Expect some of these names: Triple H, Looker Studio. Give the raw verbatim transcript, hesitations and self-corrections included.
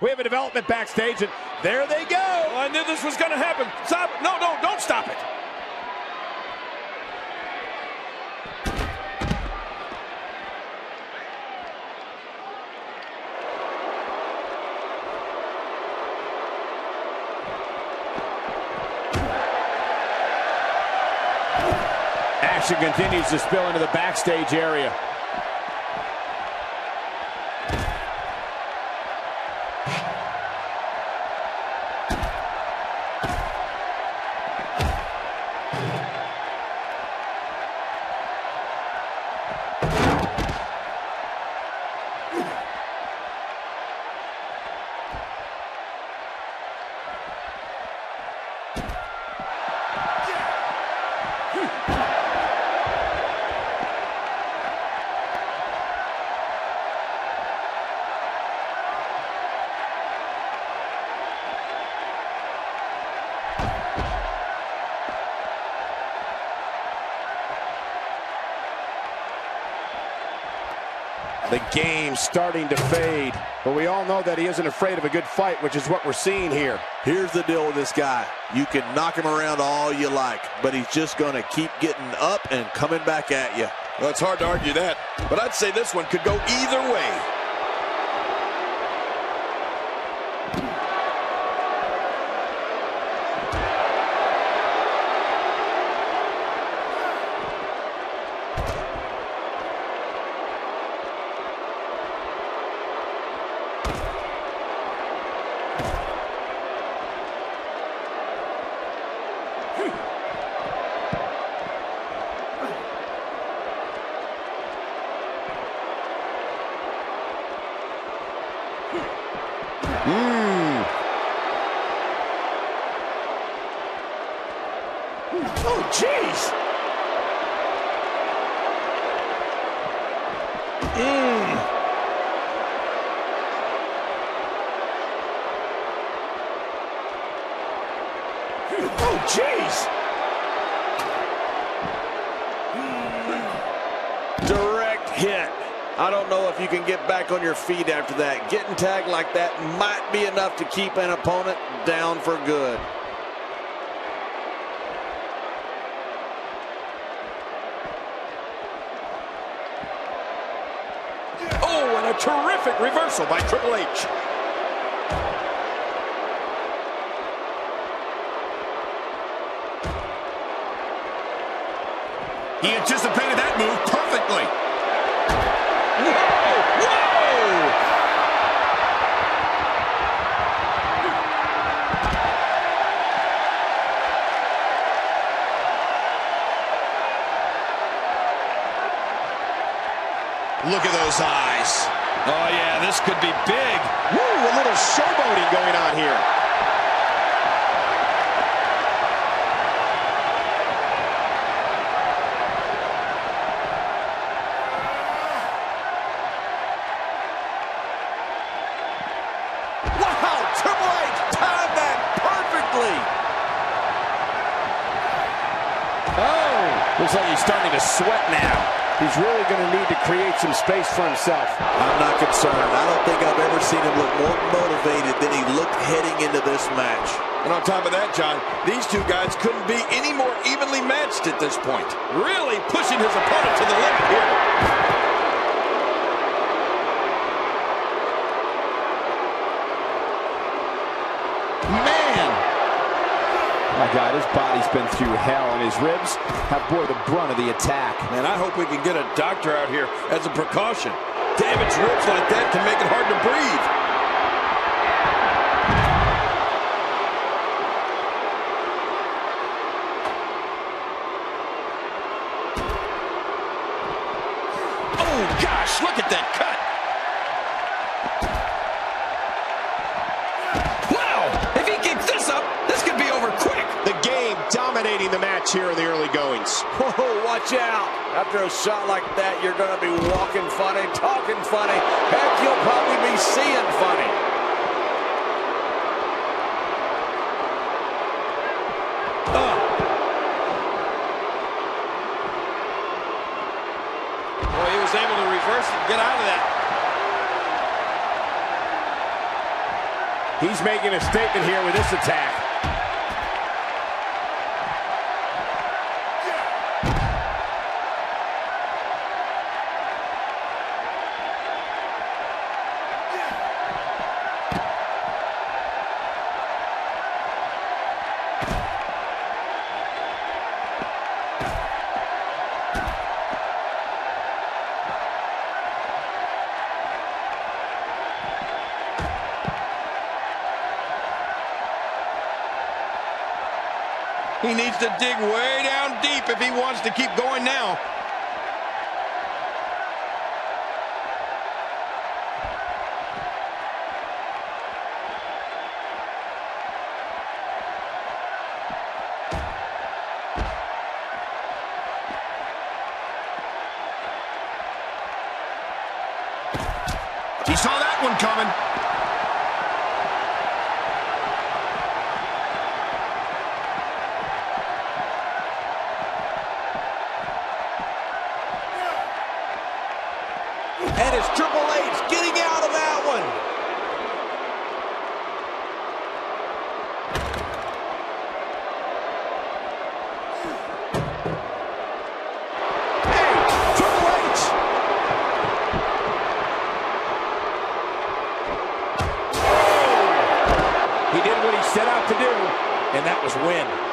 We have a development backstage, and there they go. Well, I knew this was going to happen. Stop. No, no, don't stop it. Action continues to spill into the backstage area. The game's starting to fade, but we all know that he isn't afraid of a good fight, which is what we're seeing here. Here's the deal with this guy. You can knock him around all you like, but he's just going to keep getting up and coming back at you. Well, it's hard to argue that, but I'd say this one could go either way. Mm. Oh, jeez. Mm. Oh, jeez. Direct hit. I don't know if you can get back on your feet after that. Getting tagged like that might be enough to keep an opponent down for good. Oh, and a terrific reversal by Triple H. He anticipated that move perfectly. Look at those eyes. Oh, yeah, this could be big. Woo, a little showboating going on here. Wow, Triple H timed that perfectly. Oh, looks like he's starting to sweat now. He's really going to need to create some space for himself. I'm not concerned. I don't think I've ever seen him look more motivated than he looked heading into this match. And on top of that, John, these two guys couldn't be any more evenly matched at this point. Really pushing his opponent to the limit here. My God, his body's been through hell, and his ribs have bore the brunt of the attack. Man, I hope we can get a doctor out here as a precaution. Damaged ribs like that can make it hard to breathe. Oh, gosh, look at that cut. Dominating the match here in the early goings. Whoa, watch out. After a shot like that, you're going to be walking funny, talking funny. Heck, you'll probably be seeing funny. Uh. Well, he was able to reverse it and get out of that. He's making a statement here with this attack. He needs to dig way down deep if he wants to keep going now. He saw that one coming. And it's Triple H getting out of that one. Hey, Triple H. Oh. He did what he set out to do, and that was win.